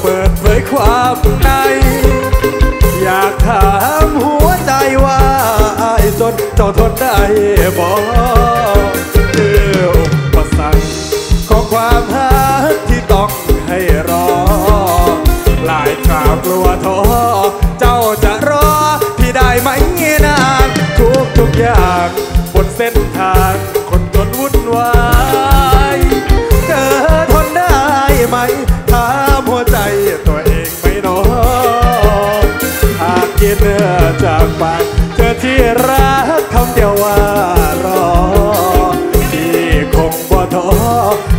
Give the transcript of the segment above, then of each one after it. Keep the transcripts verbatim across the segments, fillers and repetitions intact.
เปิดเผยความในอยากถามหัวใจว่าไอ้จนเจ้าทนได้บอกเดือดประสังขอความหาที่ต้องให้รอหลายคราวกลัวท้อเจ้าจะรอพี่ได้ไหมนานทุกทุกอย่างบนเส้นทางคนจนวุ่นวายเธอทนได้ไหมถามหัวใจตัวเองไม่น้อยหากกินจากปากเธอที่รักคำเดียวว่ารอที่คงบ่ท้อ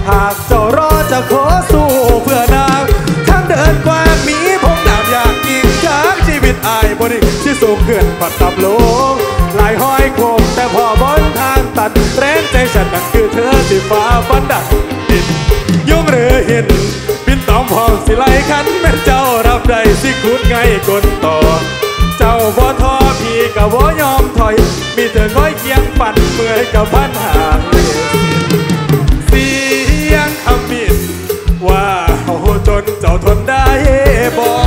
หากเจ้ารอจะขอสู้เพื่อนางทางเดินกว้างมีพงดาบอยากกินช้างชีวิตอายบริที่สูงเกินปัดตับลงหลายห้อยโคมแต่พอบนทางตัดแรงใจฉันนั่นคือเธอที่ฟ้าฟันดักดินยุ่งหรือเห็นบินตอมพองสิไลขันแม่เจ้ารับได้สิขุดไงกดต่อเจ้าบ่ท้อพี่กะบ่ยอมถอยมีเธอคอยเคียงปั่นเมื่อยกับพันหางเสียงอมิตว่าเฮาจนเจ้าทนได้บ่